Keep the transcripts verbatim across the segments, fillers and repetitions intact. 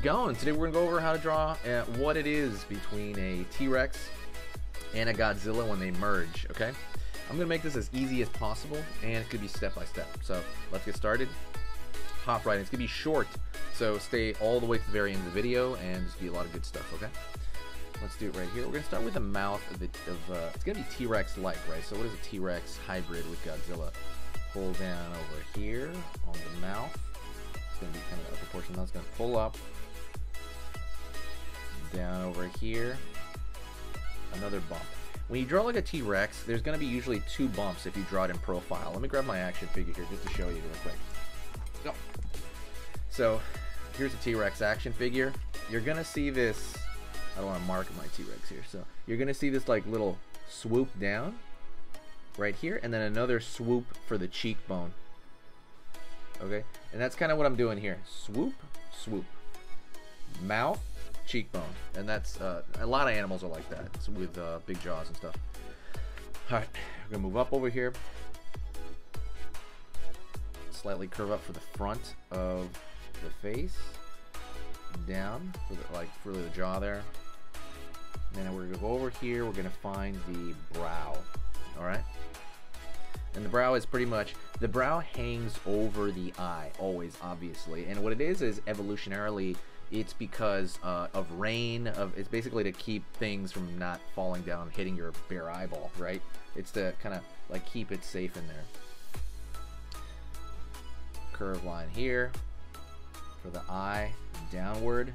it going? Today we're going to go over how to draw uh, what it is between a T-Rex and a Godzilla when they merge, okay? I'm going to make this as easy as possible, and it could be step by step. So let's get started. Hop right in. It's going to be short, so stay all the way to the very end of the video, and just be a lot of good stuff, okay? Let's do it right here. We're going to start with the mouth of, it, of uh, it's going to be T-Rex-like, right? So what is a T-Rex hybrid with Godzilla? Pull down over here on the mouth. It's going to be kind of the upper portion. Now it's going to pull up. Down over here. Another bump. When you draw like a T-Rex, there's going to be usually two bumps if you draw it in profile. Let me grab my action figure here just to show you real quick. Go. So here's a T-Rex action figure. You're going to see this. I don't want to mark my T-Rex here. So you're going to see this like little swoop down right here, and then another swoop for the cheekbone. Okay, and that's kind of what I'm doing here. Swoop, swoop, mouth, cheekbone, and that's uh, a lot of animals are like that. It's with uh, big jaws and stuff. All right, we're gonna move up over here. Slightly curve up for the front of the face, down for the, like really the jaw there. And then we're gonna go over here. We're gonna find the brow. All right. And the brow is pretty much, the brow hangs over the eye, always, obviously. And what it is is evolutionarily, it's because uh, of rain. Of it's basically to keep things from not falling down and hitting your bare eyeball, right? It's to kind of like keep it safe in there. Curve line here for the eye, downward.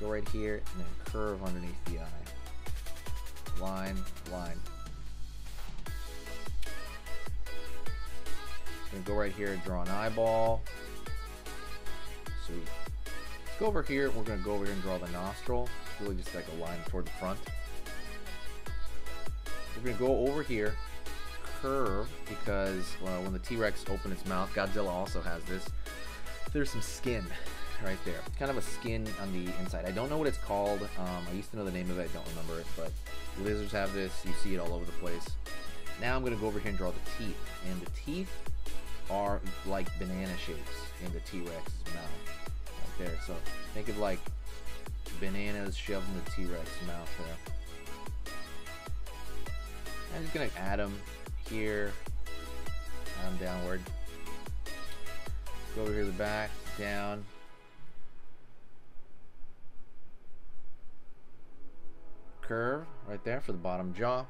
Go right here and then curve underneath the eye. Line, line. Gonna go right here and draw an eyeball. Sweet. Let's go over here. We're gonna go over here and draw the nostril. It's really just like a line toward the front. We're gonna go over here, curve, because well, when the T-Rex opens its mouth, Godzilla also has this. There's some skin right there. It's kind of a skin on the inside. I don't know what it's called. Um, I used to know the name of it. I don't remember it, but lizards have this. You see it all over the place. Now I'm gonna go over here and draw the teeth, and the teeth are like banana shapes in the T-Rex's mouth right there. So think of like bananas shoved in the T-Rex's mouth there. I'm just gonna add them here, add them downward. Go over here to the back, down. Curve right there for the bottom jaw.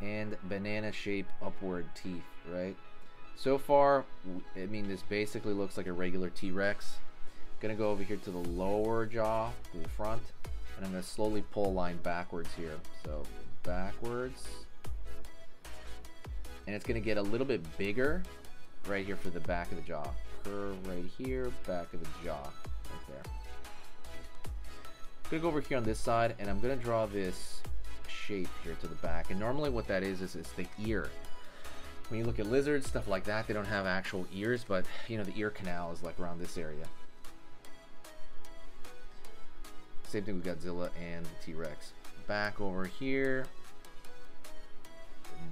And banana shape upward teeth, right? So far, I mean, this basically looks like a regular T-Rex. Gonna go over here to the lower jaw, to the front, and I'm gonna slowly pull a line backwards here. So backwards, and it's gonna get a little bit bigger right here for the back of the jaw. Curve right here, back of the jaw, right there. I'm gonna go over here on this side, and I'm gonna draw this shape here to the back. And normally, what that is is it's the ear. When you look at lizards, stuff like that, they don't have actual ears, but you know, the ear canal is like around this area. Same thing with Godzilla and the T-Rex. Back over here,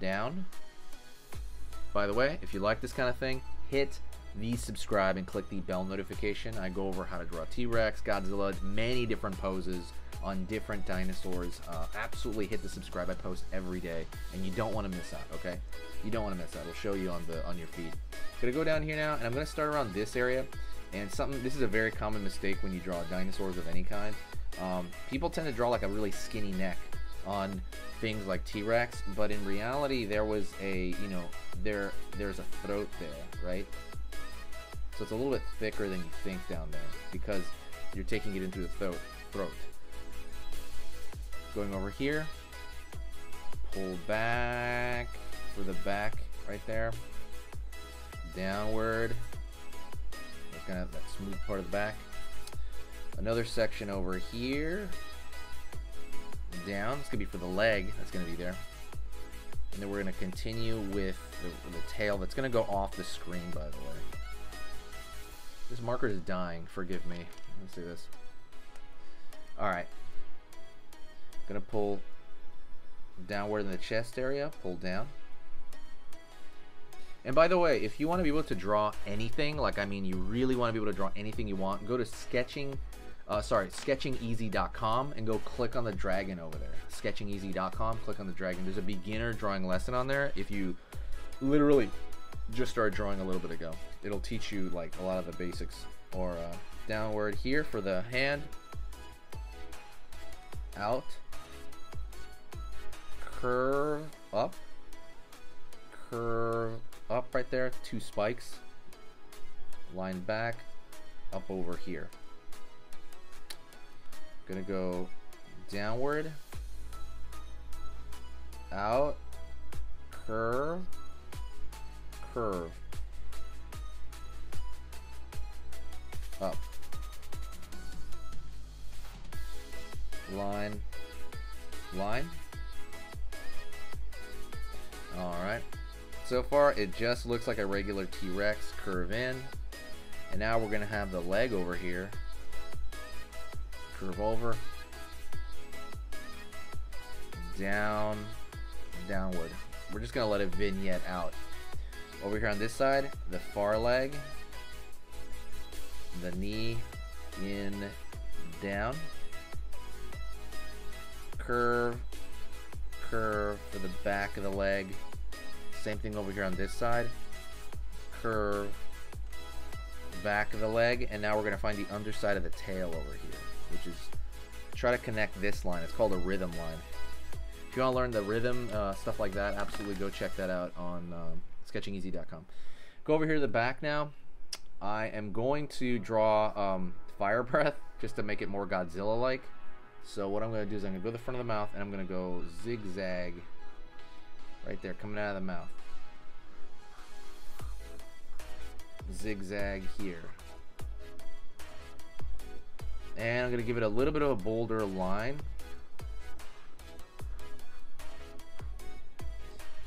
down. By the way, if you like this kind of thing, hit the subscribe and click the bell notification. I go over how to draw T-Rex, Godzilla, many different poses on different dinosaurs. Uh, absolutely hit the subscribe. I post every day, and you don't want to miss out, okay? You don't want to miss out. It'll show you on the on your feed. Gonna go down here now, and I'm gonna start around this area. And something, this is a very common mistake when you draw dinosaurs of any kind. Um, people tend to draw like a really skinny neck on things like T-Rex, but in reality, there was a, you know, there there's a throat there, right? So it's a little bit thicker than you think down there because you're taking it into the throat. throat. Going over here, pull back for the back right there, downward. That's gonna have that smooth part of the back. Another section over here, down. It's gonna be for the leg. That's gonna be there. And then we're gonna continue with the, the tail. That's gonna go off the screen, by the way. This marker is dying. Forgive me. Let's do this. All right. Gonna pull downward in the chest area, pull down. And by the way, if you want to be able to draw anything, like I mean you really want to be able to draw anything you want, go to sketching, uh, sorry, sketching easy dot com and go click on the dragon over there. sketching easy dot com, click on the dragon. There's a beginner drawing lesson on there. If you literally just started drawing a little bit ago, it'll teach you like a lot of the basics. Or uh, downward here for the hand, out, curve up, curve up right there, two spikes, line back, up over here. Gonna go downward, out, curve, curve, up, line, line. Alright, so far it just looks like a regular T-Rex, curve in, and now we're gonna have the leg over here, curve over, down, downward. We're just gonna let it vignette out. Over here on this side, the far leg, the knee in, down, curve, curve for the back of the leg. Same thing over here on this side, curve, back of the leg, and now we're gonna find the underside of the tail over here, which is, try to connect this line. It's called a rhythm line. If you want to learn the rhythm, uh, stuff like that, absolutely go check that out on um, sketching easy dot com. Go over here to the back now. I am going to draw um, fire breath just to make it more Godzilla-like. So what I'm going to do is I'm going to go to the front of the mouth and I'm going to go zigzag right there coming out of the mouth. Zigzag here. And I'm going to give it a little bit of a bolder line.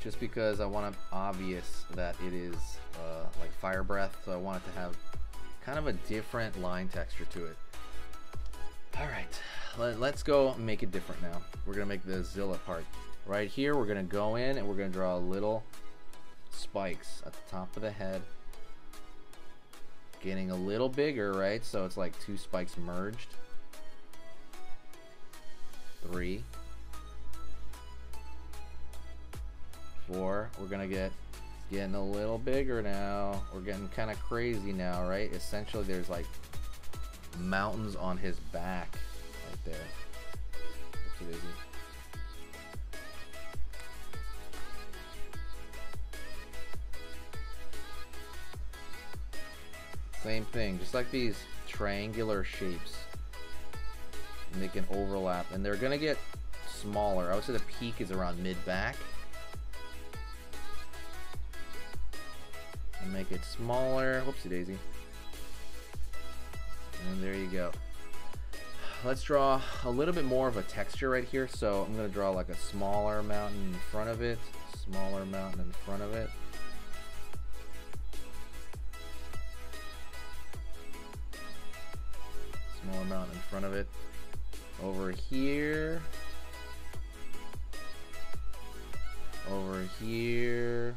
Just because I want it obvious that it is uh, like fire breath, so I want it to have kind of a different line texture to it. All right, let, let's go make it different now. We're gonna make the Zilla part. Right here, we're gonna go in and we're gonna draw little spikes at the top of the head. Getting a little bigger, right? So it's like two spikes merged. Three. Four. We're gonna get, it's getting a little bigger now. We're getting kind of crazy now, right? Essentially, there's like mountains on his back right there. That's what it is. Same thing, just like these triangular shapes, and they can overlap, and they're gonna get smaller. I would say the peak is around mid-back. Make it smaller, whoopsie daisy, and there you go. Let's draw a little bit more of a texture right here, so I'm gonna draw like a smaller mountain in front of it, smaller mountain in front of it, smaller mountain in front of it, over here, over here, right here.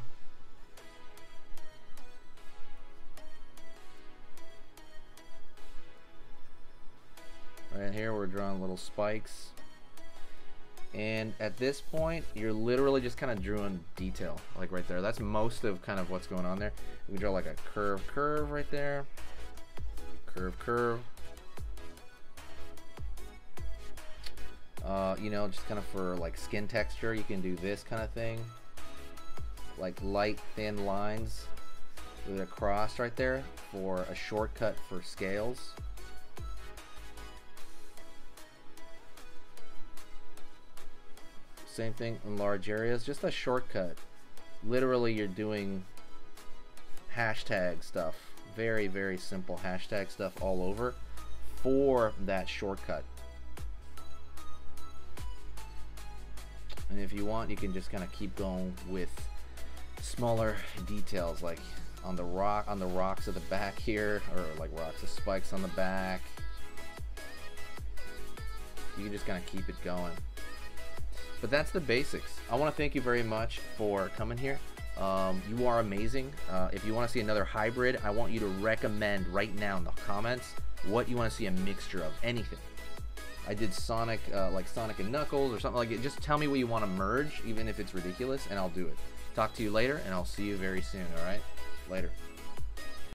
We're drawing little spikes, and at this point you're literally just kind of drawing detail, like right there. That's most of kind of what's going on there. We draw like a curve curve right there, curve curve, uh, you know, just kind of for like skin texture. You can do this kind of thing, like light thin lines with a cross right there for a shortcut for scales. Same thing in large areas, just a shortcut. Literally you're doing hashtag stuff, very very simple hashtag stuff all over for that shortcut. And if you want, you can just kind of keep going with smaller details, like on the rock, on the rocks of the back here, or like rocks of spikes on the back. You can just kind of keep it going. But that's the basics. I want to thank you very much for coming here. Um, you are amazing. Uh, if you want to see another hybrid, I want you to recommend right now in the comments what you want to see a mixture of, anything. I did Sonic, uh, like Sonic and Knuckles or something like it. Just tell me what you want to merge, even if it's ridiculous, and I'll do it. Talk to you later, and I'll see you very soon, all right? Later.